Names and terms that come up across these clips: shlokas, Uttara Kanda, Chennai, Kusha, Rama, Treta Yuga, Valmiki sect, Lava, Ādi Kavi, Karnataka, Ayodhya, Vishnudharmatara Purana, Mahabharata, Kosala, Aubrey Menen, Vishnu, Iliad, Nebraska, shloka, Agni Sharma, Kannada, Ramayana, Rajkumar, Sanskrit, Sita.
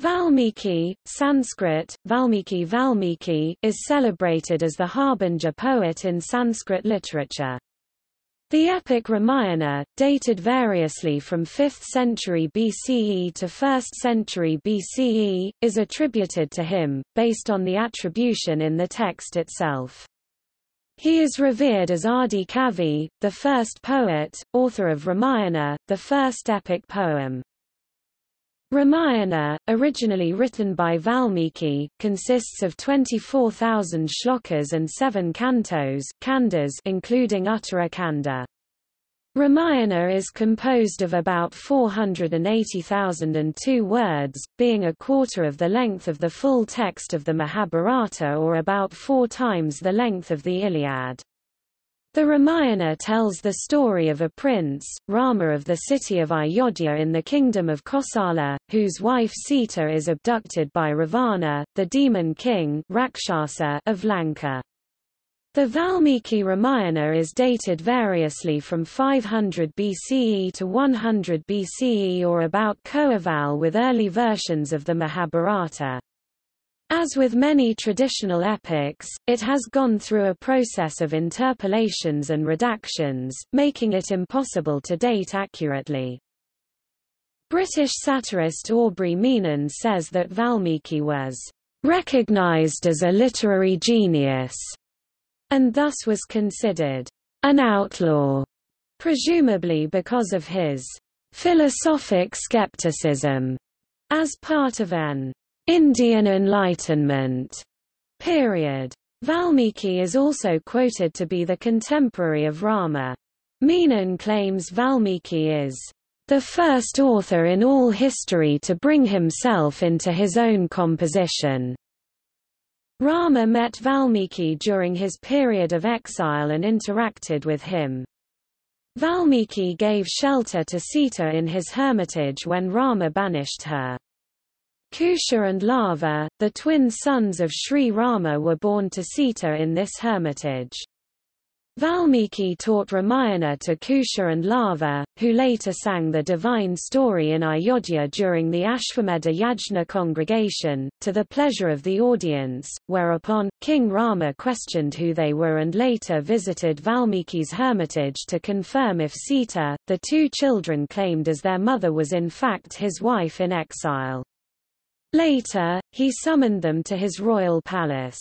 Valmiki, Sanskrit, Valmiki Valmiki, is celebrated as the harbinger poet in Sanskrit literature. The epic Ramayana, dated variously from 5th century BCE to 1st century BCE, is attributed to him, based on the attribution in the text itself. He is revered as Ādi Kavi, the first poet, author of Ramayana, the first epic poem. Ramayana, originally written by Valmiki, consists of 24,000 shlokas and 7 cantos (kaṇḍas), including Uttara Kanda. Ramayana is composed of about 480,002 words, being a quarter of the length of the full text of the Mahabharata or about 4 times the length of the Iliad. The Ramayana tells the story of a prince, Rama of the city of Ayodhya in the kingdom of Kosala, whose wife Sita is abducted by Ravana, the demon king Rakshasa of Lanka. The Valmiki Ramayana is dated variously from 500 BCE to 100 BCE or about coeval with early versions of the Mahabharata. As with many traditional epics, it has gone through a process of interpolations and redactions, making it impossible to date accurately. British satirist Aubrey Menen says that Valmiki was recognized as a literary genius, and thus was considered an outlaw, presumably because of his philosophic skepticism, as part of an Indian Enlightenment period. Valmiki is also quoted to be the contemporary of Rama. Menen claims Valmiki is the first author in all history to bring himself into his own composition. Rama met Valmiki during his period of exile and interacted with him. Valmiki gave shelter to Sita in his hermitage when Rama banished her. Kusha and Lava, the twin sons of Sri Rama, were born to Sita in this hermitage. Valmiki taught Ramayana to Kusha and Lava, who later sang the divine story in Ayodhya during the Ashvamedha Yajna congregation, to the pleasure of the audience, whereupon King Rama questioned who they were and later visited Valmiki's hermitage to confirm if Sita, the 2 children claimed as their mother, was in fact his wife in exile. Later, he summoned them to his royal palace.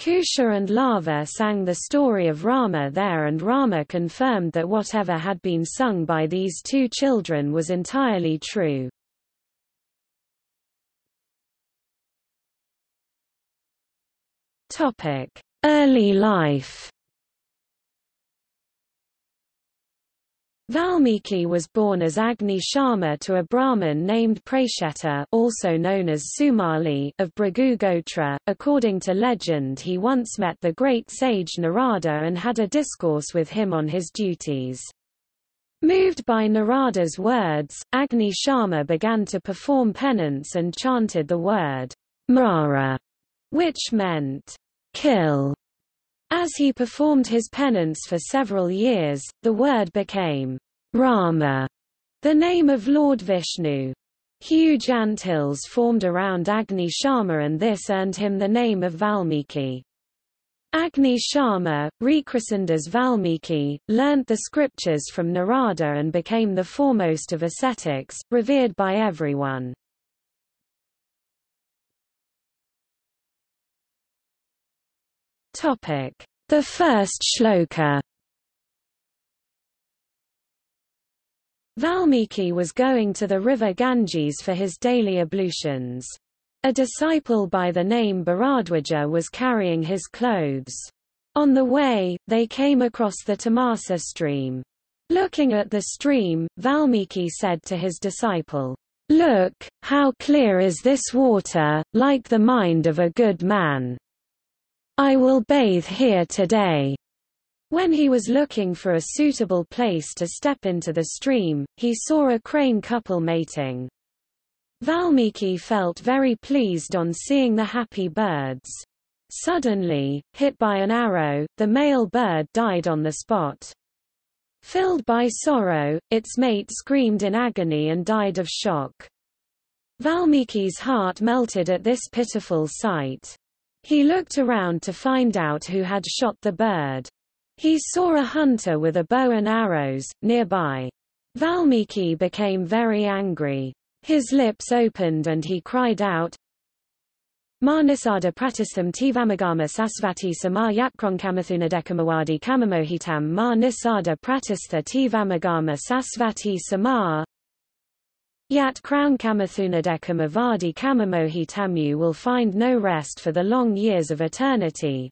Kusha and Lava sang the story of Rama there, and Rama confirmed that whatever had been sung by these 2 children was entirely true. Early life. Valmiki was born as Agni Sharma to a Brahmin named Praisheta, also known as Sumali, of Bhargu Gotra. According to legend, he once met the great sage Narada and had a discourse with him on his duties. Moved by Narada's words, Agni Sharma began to perform penance and chanted the word Mara, which meant kill. As he performed his penance for several years, the word became Rama, the name of Lord Vishnu. Huge anthills formed around Agni Sharma, and this earned him the name of Valmiki. Agni Sharma, rechristened as Valmiki, learnt the scriptures from Narada and became the foremost of ascetics, revered by everyone. The first shloka. Valmiki was going to the river Ganges for his daily ablutions. A disciple by the name Baradwaja was carrying his clothes. On the way, they came across the Tamasa stream. Looking at the stream, Valmiki said to his disciple, "Look, how clear is this water, like the mind of a good man. I will bathe here today." When he was looking for a suitable place to step into the stream, he saw a crane couple mating. Valmiki felt very pleased on seeing the happy birds. Suddenly, hit by an arrow, the male bird died on the spot. Filled by sorrow, its mate screamed in agony and died of shock. Valmiki's heart melted at this pitiful sight. He looked around to find out who had shot the bird. He saw a hunter with a bow and arrows, nearby. Valmiki became very angry. His lips opened and he cried out, Manasada pratistham tivamagama sasvati sama yapkronkamathuna dekamawadi kamamohitam Manasada pratistha tivamagama sasvati sama yat crown kamathuna dekamavadi kamamohitam. You will find no rest for the long years of eternity.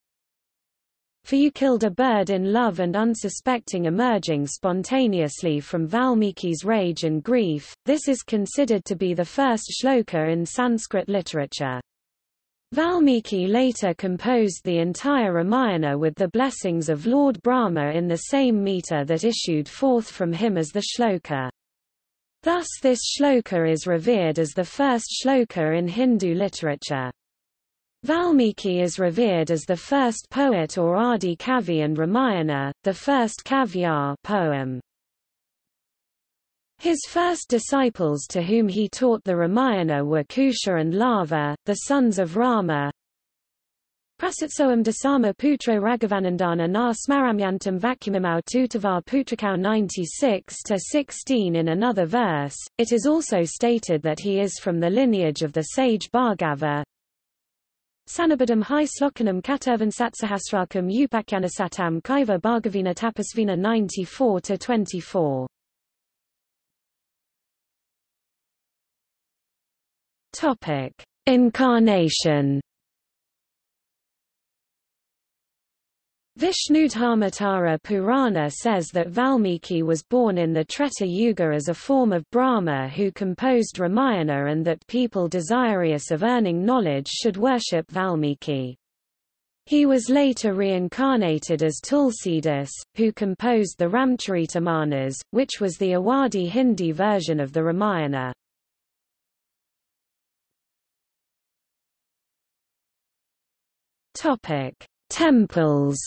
For you killed a bird in love and unsuspecting, emerging spontaneously from Valmiki's rage and grief. This is considered to be the first shloka in Sanskrit literature. Valmiki later composed the entire Ramayana with the blessings of Lord Brahma in the same meter that issued forth from him as the shloka. Thus this shloka is revered as the first shloka in Hindu literature. Valmiki is revered as the first poet or Ādi Kavi, and Ramayana, the first kavyā poem. His first disciples to whom he taught the Ramayana were Kusha and Lava, the sons of Rama. Prasatsoam dasama putro Raghavanandana na smaramyantam vacuumimau tutavar putrakau 96-16. In another verse, it is also stated that he is from the lineage of the sage Bhargava. Sanabadam hi slokanam katurvan satsahasrakam upakanasatam kaiva bhargavina tapasvina 94-24. Topic: Incarnation. Vishnudharmatara Purana says that Valmiki was born in the Treta Yuga as a form of Brahma who composed Ramayana, and that people desirous of earning knowledge should worship Valmiki. He was later reincarnated as Tulsidas, who composed the Ramcharitamanas, which was the Awadhi Hindi version of the Ramayana. Temples.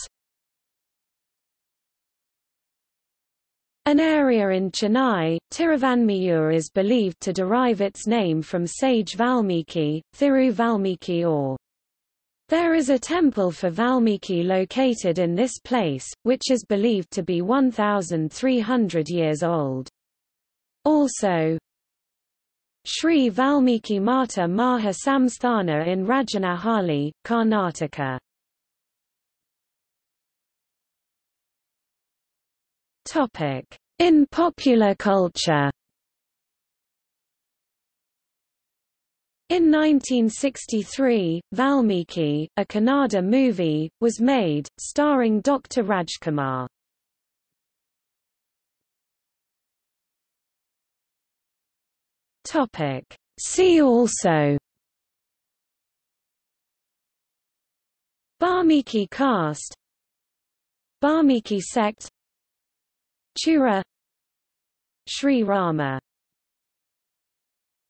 An area in Chennai, Tiruvanmiyur, is believed to derive its name from sage Valmiki, Thiru Valmiki or. There is a temple for Valmiki located in this place, which is believed to be 1,300 years old. Also, Sri Valmiki Mata Maha Samsthana in Rajanahalli, Karnataka. In popular culture. In 1963, Valmiki, a Kannada movie, was made, starring Dr. Rajkumar. See also: Valmiki caste, Valmiki sect, Chura, Sri Rama.